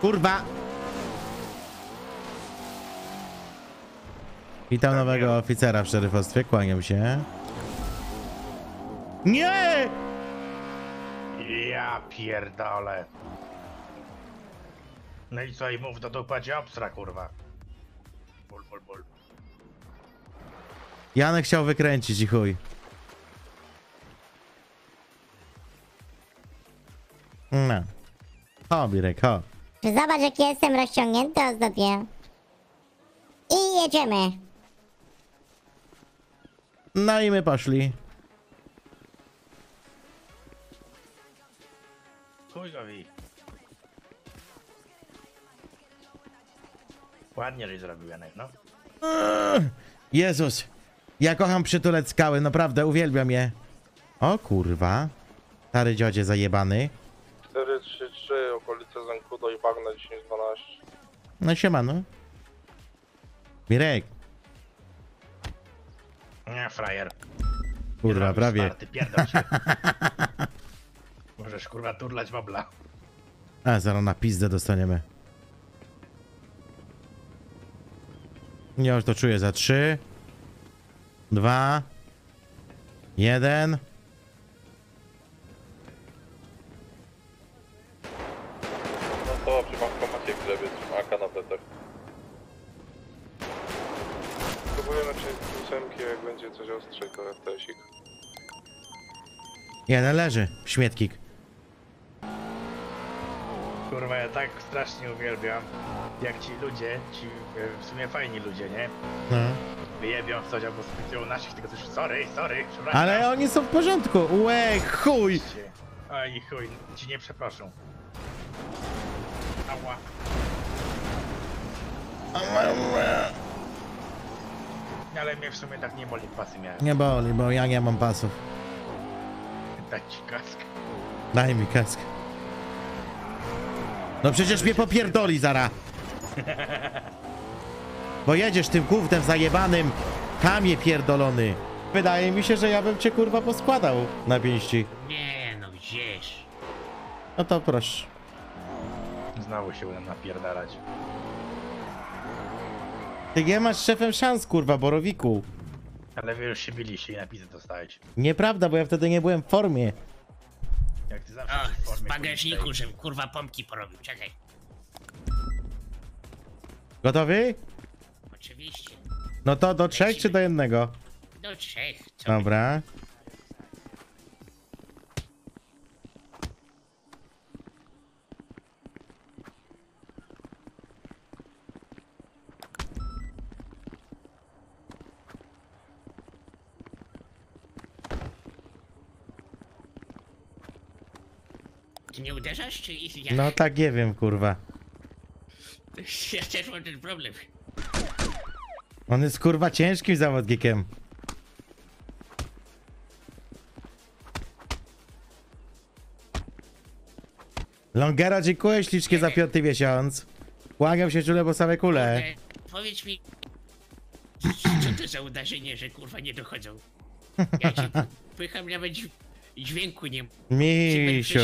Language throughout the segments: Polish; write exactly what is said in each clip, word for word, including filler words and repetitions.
Kurwa! Witam nowego oficera w szeryfostwie, kłaniam się. Nie! Ja pierdolę. No i co, i mów do dupa dziobstra, kurwa. Bul, bul, bul. Janek chciał wykręcić i chuj. No. Ho, Birek, ho. Zobacz, jak jestem rozciągnięty, ozdobię. I jedziemy. No i my poszli. Chuj go wi. Ładnie, żeś zrobił, Janek, no. Jezus. Ja kocham przytulec skały, naprawdę, uwielbiam je. O kurwa. Stary dziodzie zajebany. cztery trzy trzy, okolice Zankudo i Bagna dziesięć dwanaście. No siemano. Mirek. Nie, frajer. Kurwa, prawie. Sparty, pierdol się. Możesz kurwa turlać babla. A, zaraz na pizdę dostaniemy. Ja już to czuję za trzy, dwa, jeden. No to przy bankomacie grzebiec, aka na plecach. Próbujemy przejść ósemki, jak będzie coś ostrzej, to F T S ik. Jeden leży, śmietkik. Kurwa, ja tak strasznie uwielbiam, jak ci ludzie, ci w sumie fajni ludzie, nie? No. Wyjebią coś albo spytują naszych, tylko coś, sorry, sorry, przepraszam. Ale oni są w porządku, łe, chuj! Oj, chuj, ci nie przeproszą. Ała. Ale mnie w sumie tak nie boli, pasy miałem. Nie boli, bo ja nie mam pasów. Daj ci kask. Daj mi kask. No przecież mnie popierdoli zara. Bo jedziesz tym gównem zajebanym, kamie pierdolony. Wydaje mi się, że ja bym cię kurwa poskładał na pięści. Nie no, gdzieś. No to proszę. Znowu się uda napierdalać. Ty nie masz z szefem szans, kurwa, borowiku. Ale wy już się biliście i napisy dostałeś. Nieprawda, bo ja wtedy nie byłem w formie. Jak ty zawsze o, w formie, z bagażniku, żebym kurwa pompki porobił, czekaj. Gotowy? Oczywiście. No to do trzech czy do jednego? Do trzech. Co dobra. Ty nie uderzasz, czy ich jak? No tak, nie wiem, kurwa. Ja też mam ten problem. On jest kurwa ciężkim zawodnikiem. Longera, dziękuję ślicznie za piąty miesiąc. Kłaniam się czule po same kule. Powiedz mi, co to za uderzenie, że kurwa nie dochodzą? Ja cię pycham, nawet dźwięku nie ma. Misiu,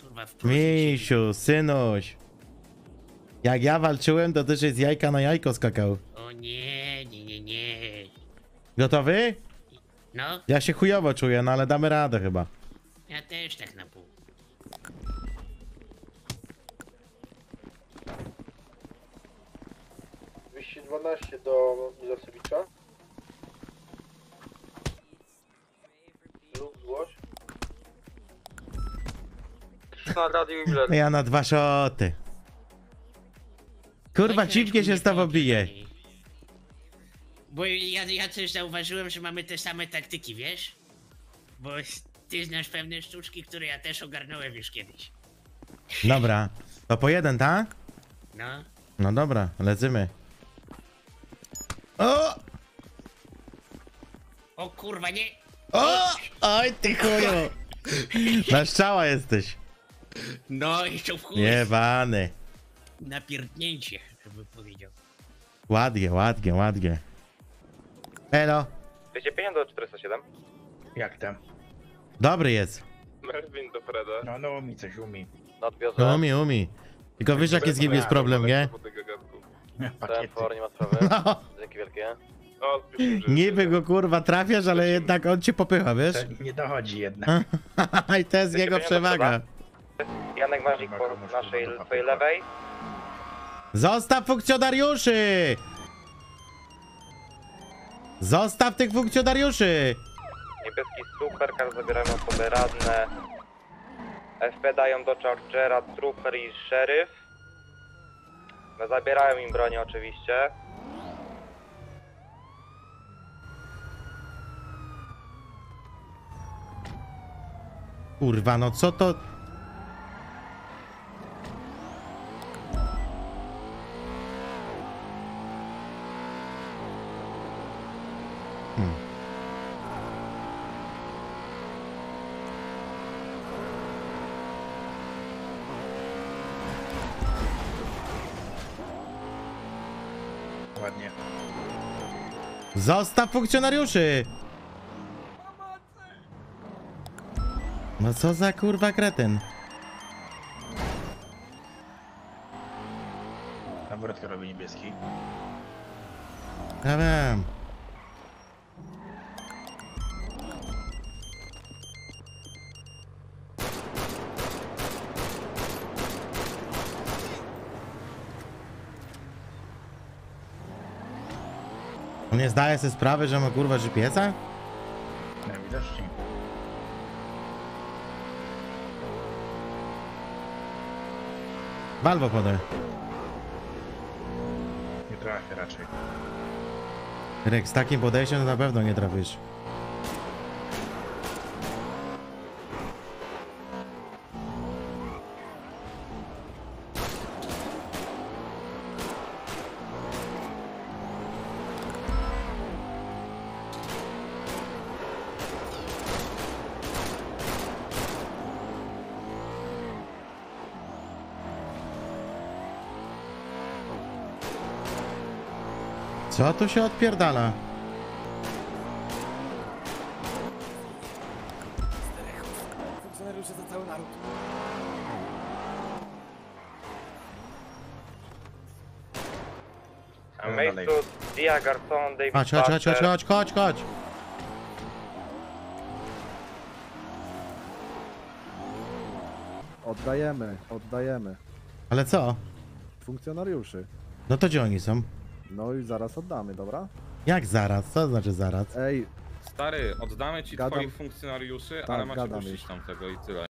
kurwa, Misiu, synuś. Jak ja walczyłem, to też jest jajka na jajko skakał. O nie, nie, nie, nie. Gotowy? No. Ja się chujowo czuję, no ale damy radę chyba. Ja też tak na pół. dwieście dwanaście do Milasewicza. Lub złoś. Na radio i ja na dwa szoty. Kurwa, dziwnie się z tobą bije. Bo ja, ja też zauważyłem, że mamy te same taktyki, wiesz? Bo ty znasz pewne sztuczki, które ja też ogarnąłem już kiedyś. Dobra, to po jeden, tak? No. No dobra, lecimy. O! O kurwa, nie! O! Oj ty chuju! Na strzała jesteś. No i co w chuj. Jebany. Napierdnięcie, żeby powiedział. Ładnie, ładnie, ładnie. Elo. dwieście pięćdziesiąt do czterysta siedem. Jak tam? Dobry jest. Melvin do Freda. No, no, mi coś umi. Nadwiozę. Umi, umi. Tylko wiesz, jaki z nim jest problem, nie? Nie ma sprawy. Dzięki wielkie. Niby go kurwa trafiasz, ale jednak on cię popycha, wiesz? Nie dochodzi jednak. I to jest jego przewaga. Janek Marzik po naszej twojej lewej. Zostaw funkcjonariuszy! Zostaw tych funkcjonariuszy! Niebieski supercar, zabieramy osoby radne. F P dają do Chargera, Trooper i Sheriff. No, zabierają im broń oczywiście. Kurwa, no co to... Hmm. Ładnie. Zostaw funkcjonariuszy! No co za kurwa kretyn? Taburetkę robi niebieski. Ja wiem. On nie zdaje sobie sprawy, że ma kurwa G P S a? Najwidoczniej. Walwo podaj. Nie trafię raczej. Ryk, z takim podejściem to na pewno nie trafisz. Co tu się odpierdala? Funkcjonariusze za cały naród. A miejscu Dia Garson, David Pachter. Chodź, chodź, chodź, chodź, chodź. Oddajemy, oddajemy. Ale co? Funkcjonariuszy. No to gdzie oni są? No i zaraz oddamy, dobra? Jak zaraz? Co znaczy zaraz? Ej, stary, oddamy ci gadam, twoich funkcjonariuszy, tak, ale masz puścić tam tego i tyle.